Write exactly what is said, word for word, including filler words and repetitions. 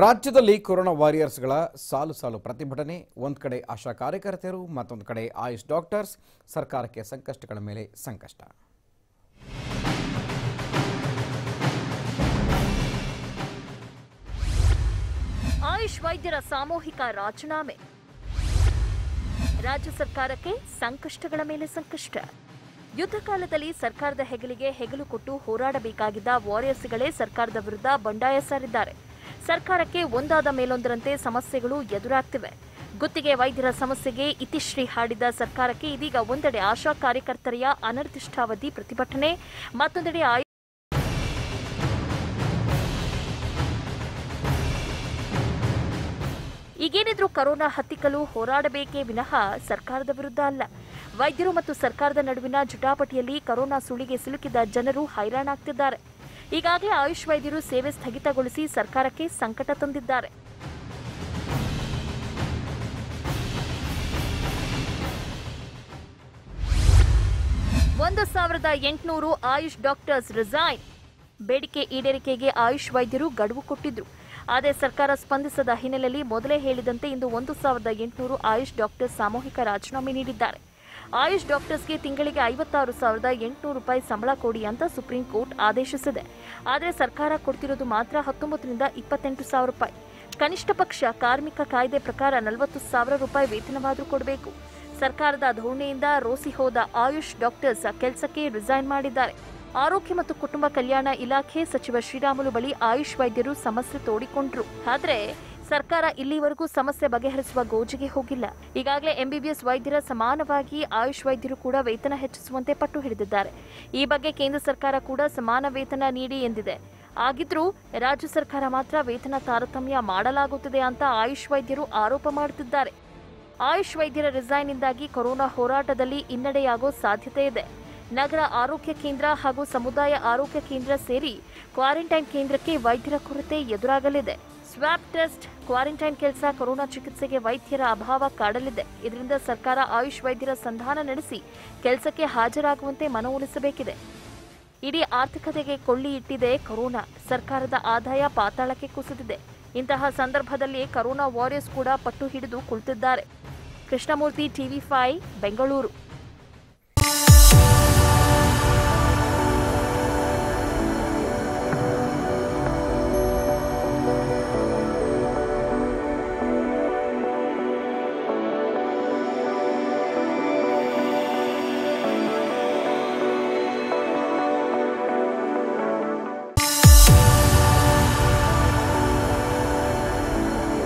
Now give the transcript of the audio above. ರಾಜ್ಯದಲ್ಲಿ corona warriors ಗಳ ಸಾಲು ಸಾಲು ಪ್ರತಿಭಟನೆ ಒಂದು ಕಡೆ ಆಶಾ ಕಾರ್ಯಕರ್ತೆಯರು ಮತ್ತೊಂದು ಕಡೆ ಆಯುಷ್ ಡಾಕ್ಟರ್ಸ್ ಸರ್ಕಾರಕ್ಕೆ ಸಂಕಷ್ಟಗಳ ಮೇಲೆ ಸಂಕಷ್ಟ ಆಯುಷ್ ವೈದ್ಯರ ಸಾಮೂಹಿಕ ರಾಜೀನಾಮೆ ರಾಜ್ಯ ಸರ್ಕಾರಕ್ಕೆ ಸಂಕಷ್ಟಗಳ ಮೇಲೆ ಸಂಕಷ್ಟ युद्ध काल सरकार हेगलिगे हेगलु कोट्टु होराडबेकागिद्द वारियर्सगळे सरकार विरुद्ध बंडाय सारिद्दारे ಸರ್ಕಾರಕ್ಕೆ ಒಂದಾದ ಮೇಲೊಂದರಂತೆ ಸಮಸ್ಯೆಗಳು ಎದುರಾಗುತ್ತಿವೆ ಗುತ್ತಿಗೆ ವೈದ್ಯರ ಸಮಸ್ಯೆಗೆ ಇತಿಶ್ರೀ ಹಾಡಿದ ಸರ್ಕಾರಕ್ಕೆ ಇದೀಗ ಒಂದೆಡೆ ಆಶಾ ಕಾರ್ಯಕರ್ತೆಯ ಅನಿರ್ದಿಷ್ಟಾವಧಿ ಪ್ರತಿಭಟನೆ ಮತ್ತೊಂದೆಡೆ ಈಗೇನಿದ್ರೂ ಕೊರೋನಾ ಹತ್ತಿಕ್ಕಲು ಹೋರಾಡಬೇಕೇ ವಿನಃ ಸರ್ಕಾರದ ವಿರುದ್ಧ ಅಲ್ಲ ವೈದ್ಯರು ಮತ್ತು ಸರ್ಕಾರದ ನಡುವಿನ ಜಟಾಪಟಿಯಲ್ಲಿ ಕೊರೋನಾ ಸುಳಿಗೆ ಸಿಲುಕಿದ ಜನರು ಹೈರಾಣಾಗ್ತಿದ್ದಾರೆ ಈಗಾಗಲೇ ಆಯುಷ್ ವೈದ್ಯರು ಸೇವೆ ಸ್ಥಗಿತಗೊಳಿಸಿ ಸರ್ಕಾರಕ್ಕೆ ಸಂಕಟ ತಂದಿದ್ದಾರೆ ಒಂದು ಸಾವಿರದ ಎಂಟುನೂರು ಆಯುಷ್ ಡಾಕ್ಟರ್ಸ್ ರಿಸೈನ್ ಬೇಡಿಕೆ ಈಡೇರಿಕೆಗೆ ಆಯುಷ್ ವೈದ್ಯರು ಗಡುವು ಕೊಟ್ಟಿದ್ದರು ಆದರೆ ಸರ್ಕಾರ ಸ್ಪಂದಿಸದ ಹಿನ್ನೆಲೆಯಲ್ಲಿ ಮೊದಲೇ ಹೇಳಿದಂತೆ ಇಂದು ಒಂದು ಸಾವಿರದ ಎಂಟುನೂರು ಆಯುಷ್ ಡಾಕ್ಟರ್ಸ್ ಸಾಮೂಹಿಕ ರಾಜೀನಾಮೆ ನೀಡಿದ್ದಾರೆ आयुष डॉक्टर्स के तिंगलिगे ಐವತ್ತಾರು ಸಾವಿರದ ಎಂಟುನೂರು रूपायि संबळ कोडि अंत सुप्रीम कोर्ट आदेशिसिदे आदरे सरकार कोड्तिरोदु मात्र ಹತ್ತೊಂಬತ್ತರಿಂದ ಇಪ್ಪತ್ತೆಂಟು ಸಾವಿರ रूपायि कनिष्ठ पक्ष कार्मिक कायदे प्रकार ನಲವತ್ತು ಸಾವಿರ रूपायि वेतनवादरू कोडबेकु सरकारद धोरणेयिंद रोसि होद आयुष डॉक्टर्स केलसक्के रिसैन माडिद्दारे आरोग्य मत्तु कुटुंब कल्याण इलाखे सचिव श्रीरामुಲು बळि आयुष वैद्यरु समस्ये तोडिकोंडरु आदरे ಸರ್ಕಾರ ಇಲ್ಲಿವರೆಗೂ ಸಮಸ್ಯೆ ಬಗೆಹರಿಸುವ ಗೋಜಿಗೆ ಹೋಗಿಲ್ಲ ಈಗಾಗಲೇ ಎಂಬಿಬಿಎಸ್ ವೈದ್ಯರ ಸಮಾನವಾಗಿ ಆಯುಷ್ ವೈದ್ಯರು ಕೂಡ ವೇತನ ಹೆಚ್ಚಿಸುವಂತೆ ಪಟ್ಟು ಹಿಡಿದಿದ್ದಾರೆ ಈ ಬಗ್ಗೆ ಕೇಂದ್ರ ಸರ್ಕಾರ ಕೂಡ ಸಮಾನ ವೇತನ ನೀಡಿ ಎಂದಿದೆ ಆಗಿದ್ರೂ ರಾಜ್ಯ ಸರ್ಕಾರ ಮಾತ್ರ ವೇತನ ತಾರತಮ್ಯ ಮಾಡಲಾಗುತ್ತಿದೆ ಅಂತ ಆಯುಷ್ ವೈದ್ಯರು ಆರೋಪ ಮಾಡುತ್ತಿದ್ದಾರೆ ಆಯುಷ್ ವೈದ್ಯರ ರಿಸೈನ್ ಇಂದಾಗಿ ಕೊರೋನಾ ಹೋರಾಟದಲ್ಲಿ ಹಿನ್ನಡೆಯಾಗೋ ಸಾಧ್ಯತೆ ಇದೆ ನಗರ ಆರೋಗ್ಯ ಕೇಂದ್ರ ಹಾಗೂ ಸಮುದಾಯ ಆರೋಗ್ಯ ಕೇಂದ್ರ ಸೇರಿ ಕ್ವಾರಂಟೈನ್ ಕೇಂದ್ರಕ್ಕೆ ವೈದ್ಯರ ಕೊರತೆ ಎದುರಾಗಲಿದೆ swab test quarantine case corona चिकित्से वैद्यर अभाव काडलिदे इदरिंद सरकार आयुष वैद्यर संधान नडेसी केलसक्के हाजरागुवंते मनवोलिसबेकिदे इडी आर्थिकतेगे कोल्ली इट्टिदे कोरोना सरकारद आदाय पाताळक्के कुसिदिदे इंतह संदर्भदल्ली कोरोना वारियर्स कूड पट्टु हिडिदु कुळितिद्दारे कृष्णमूर्ति ಟಿವಿ ಫೈವ್ बेंगळूरु।